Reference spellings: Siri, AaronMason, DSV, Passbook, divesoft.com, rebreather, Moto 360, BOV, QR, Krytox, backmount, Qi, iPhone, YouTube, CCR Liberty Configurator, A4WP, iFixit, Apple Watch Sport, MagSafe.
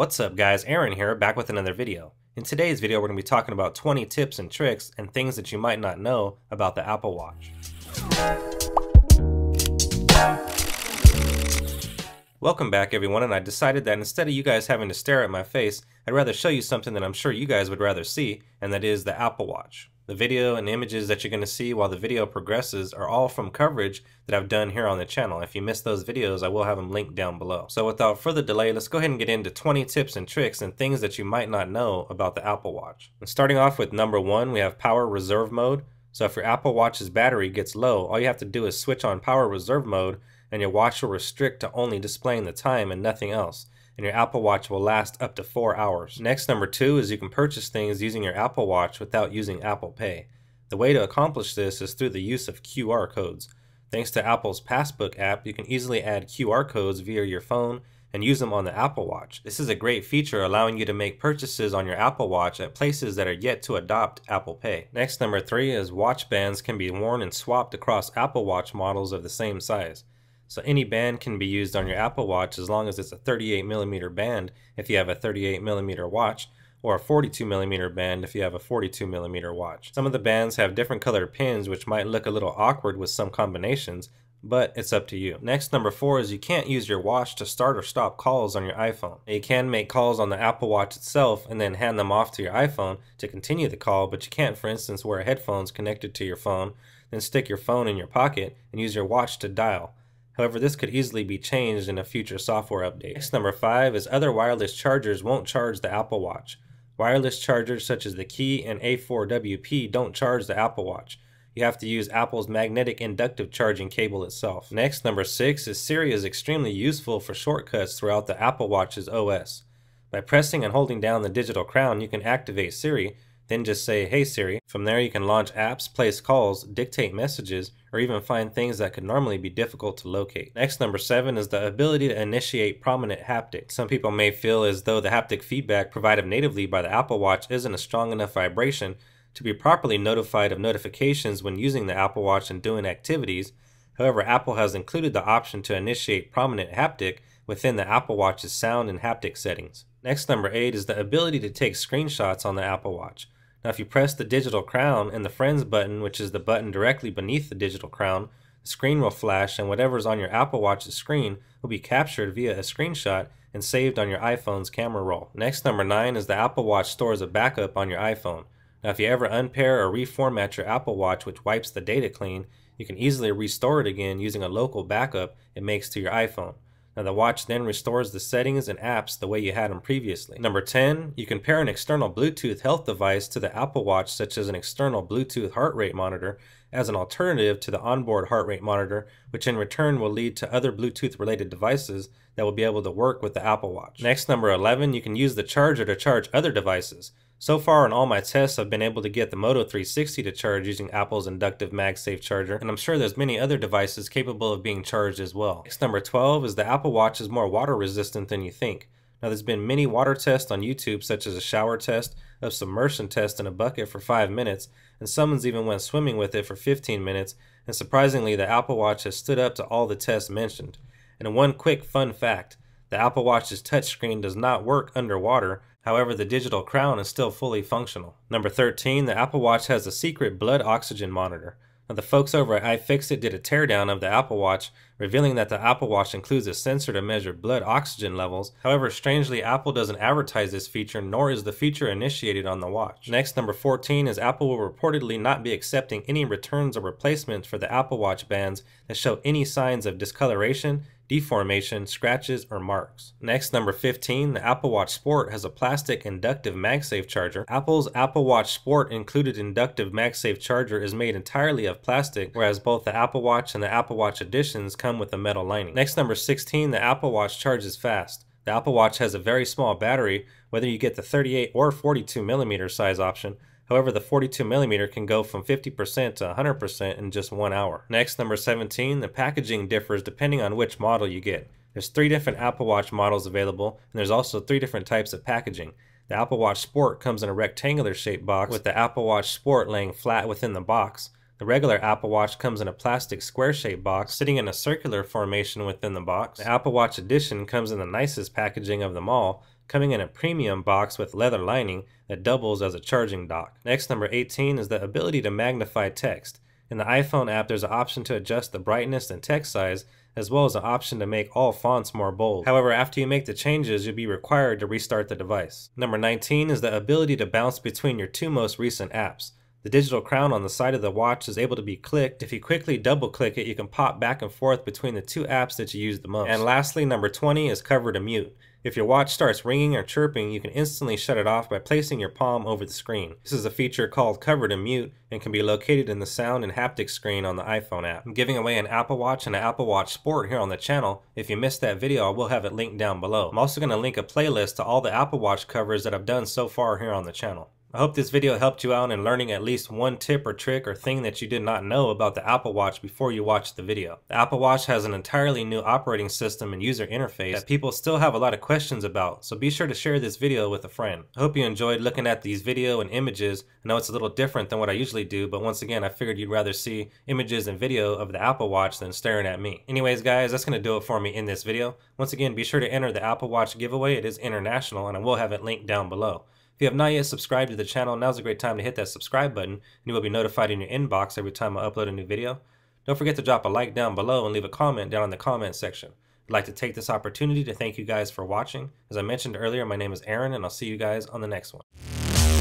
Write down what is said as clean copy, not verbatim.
What's up guys, Aaron here, back with another video. In today's video we're going to be talking about 20 tips and tricks and things that you might not know about the Apple Watch. Welcome back everyone, and I decided that instead of you guys having to stare at my face, I'd rather show you something that I'm sure you guys would rather see, and that is the Apple Watch. The video and images that you're going to see while the video progresses are all from coverage that I've done here on the channel. If you missed those videos, I will have them linked down below. So without further delay, let's go ahead and get into 20 tips and tricks and things that you might not know about the Apple Watch. And starting off with number 1, we have Power Reserve Mode. So if your Apple Watch's battery gets low, all you have to do is switch on Power Reserve Mode and your watch will restrict to only displaying the time and nothing else. And your Apple Watch will last up to 4 hours. Next, number 2 is you can purchase things using your Apple Watch without using Apple Pay. The way to accomplish this is through the use of QR codes. Thanks to Apple's Passbook app, you can easily add QR codes via your phone and use them on the Apple Watch. This is a great feature allowing you to make purchases on your Apple Watch at places that are yet to adopt Apple Pay. Next, number 3 is watch bands can be worn and swapped across Apple Watch models of the same size. So any band can be used on your Apple Watch as long as it's a 38mm band if you have a 38mm watch, or a 42mm band if you have a 42mm watch. Some of the bands have different colored pins, which might look a little awkward with some combinations, but it's up to you. Next, number 4 is you can't use your watch to start or stop calls on your iPhone. You can make calls on the Apple Watch itself and then hand them off to your iPhone to continue the call, but you can't, for instance, wear headphones connected to your phone, then stick your phone in your pocket and use your watch to dial. However, this could easily be changed in a future software update. Next, number 5 is other wireless chargers won't charge the Apple Watch. Wireless chargers such as the Qi and A4WP don't charge the Apple Watch. You have to use Apple's magnetic inductive charging cable itself. Next, number 6 is Siri is extremely useful for shortcuts throughout the Apple Watch's OS. By pressing and holding down the digital crown, you can activate Siri, then just say, "Hey Siri." From there you can launch apps, place calls, dictate messages, or even find things that could normally be difficult to locate. Next, number 7 is the ability to initiate prominent haptics. Some people may feel as though the haptic feedback provided natively by the Apple Watch isn't a strong enough vibration to be properly notified of notifications when using the Apple Watch and doing activities. However, Apple has included the option to initiate prominent haptic within the Apple Watch's sound and haptic settings. Next, number 8 is the ability to take screenshots on the Apple Watch. Now if you press the digital crown and the friends button, which is the button directly beneath the digital crown, the screen will flash and whatever's on your Apple Watch's screen will be captured via a screenshot and saved on your iPhone's camera roll. Next, number 9 is the Apple Watch stores a backup on your iPhone. Now if you ever unpair or reformat your Apple Watch, which wipes the data clean, you can easily restore it again using a local backup it makes to your iPhone. Now the watch then restores the settings and apps the way you had them previously. Number 10, you can pair an external Bluetooth health device to the Apple Watch, such as an external Bluetooth heart rate monitor, as an alternative to the onboard heart rate monitor, which in return will lead to other Bluetooth related devices that will be able to work with the Apple Watch. Next, number 11, you can use the charger to charge other devices. So far in all my tests, I've been able to get the Moto 360 to charge using Apple's inductive MagSafe charger, and I'm sure there's many other devices capable of being charged as well. Next, number 12 is the Apple Watch is more water resistant than you think. Now there's been many water tests on YouTube, such as a shower test, a submersion test in a bucket for 5 minutes, and someone's even went swimming with it for 15 minutes, and surprisingly the Apple Watch has stood up to all the tests mentioned. And one quick fun fact, the Apple Watch's touchscreen does not work underwater. However, the digital crown is still fully functional. Number 13, the Apple Watch has a secret blood oxygen monitor. Now, the folks over at iFixit did a teardown of the Apple Watch, revealing that the Apple Watch includes a sensor to measure blood oxygen levels. However, strangely, Apple doesn't advertise this feature, nor is the feature initiated on the watch. Next, number 14 is Apple will reportedly not be accepting any returns or replacements for the Apple Watch bands that show any signs of discoloration, deformation, scratches, or marks. Next, number 15, the Apple Watch Sport has a plastic inductive MagSafe charger. Apple's Apple Watch Sport included inductive MagSafe charger is made entirely of plastic, whereas both the Apple Watch and the Apple Watch Editions come with a metal lining. Next, number 16, the Apple Watch charges fast. The Apple Watch has a very small battery, whether you get the 38 or 42mm size option. However, the 42mm can go from 50% to 100% in just 1 hour. Next, number 17, the packaging differs depending on which model you get. There's 3 different Apple Watch models available, and there's also 3 different types of packaging. The Apple Watch Sport comes in a rectangular shaped box, with the Apple Watch Sport laying flat within the box. The regular Apple Watch comes in a plastic square-shaped box sitting in a circular formation within the box. The Apple Watch Edition comes in the nicest packaging of them all, coming in a premium box with leather lining that doubles as a charging dock. Next, number 18 is the ability to magnify text. In the iPhone app, there's an option to adjust the brightness and text size, as well as an option to make all fonts more bold. However, after you make the changes, you'll be required to restart the device. Number 19 is the ability to bounce between your two most recent apps. The digital crown on the side of the watch is able to be clicked. If you quickly double click it, you can pop back and forth between the two apps that you use the most. And lastly, number 20 is cover to mute. If your watch starts ringing or chirping, you can instantly shut it off by placing your palm over the screen. This is a feature called cover to mute and can be located in the sound and haptic screen on the iPhone app. I'm giving away an Apple Watch and an Apple Watch Sport here on the channel. If you missed that video, I will have it linked down below. I'm also going to link a playlist to all the Apple Watch covers that I've done so far here on the channel. I hope this video helped you out in learning at least one tip or trick or thing that you did not know about the Apple Watch before you watched the video. The Apple Watch has an entirely new operating system and user interface that people still have a lot of questions about, so be sure to share this video with a friend. I hope you enjoyed looking at these video and images. I know it's a little different than what I usually do, but once again, I figured you'd rather see images and video of the Apple Watch than staring at me. Anyways guys, that's going to do it for me in this video. Once again, be sure to enter the Apple Watch giveaway. It is international and I will have it linked down below. If you have not yet subscribed to the channel, now's a great time to hit that subscribe button and you will be notified in your inbox every time I upload a new video. Don't forget to drop a like down below and leave a comment down in the comment section. I'd like to take this opportunity to thank you guys for watching. As I mentioned earlier, my name is Aaron and I'll see you guys on the next one.